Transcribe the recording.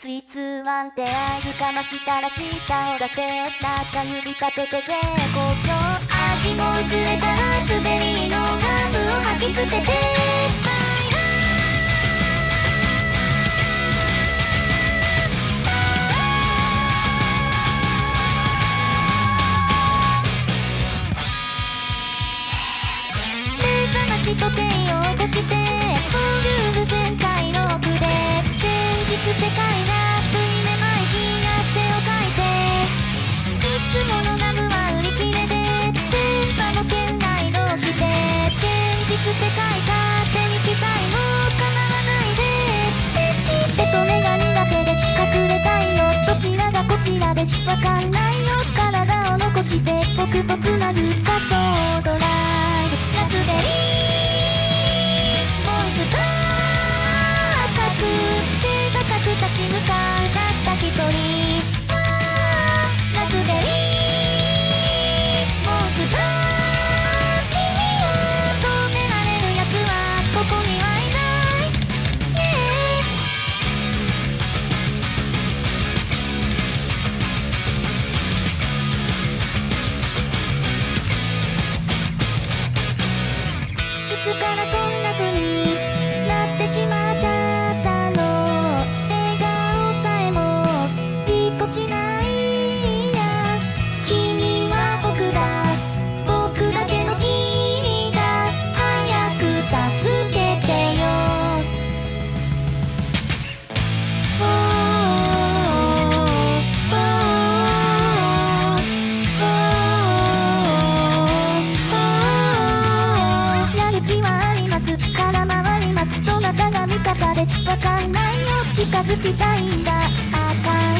スイーツワン手合いかましたら舌を出せたった指立てて絶好調味も薄れたラズベリーのガムを吐き捨てて時と点を起こしてボリューム全開のプレー現実世界ラップにめまい日が汗をかいていつものガムは売り切れで電波の圏内どうして現実世界勝手に期待も構わないで決してこれが苦手です隠れたいのどちらがこちらですわかんないの体を残して僕とつなぐことドライブラズベリー高く手高く立ち向かうたった一人ラズベリーモンスター君を止められるやつはここにはいないねえいつからこんな風にしまっちゃったの笑顔さえもぎこちないや君は僕だ僕だけの君だ早く助けてよ、やる気はあります空回りますどなたが味方ですわかんないよ近づきたいんだあかん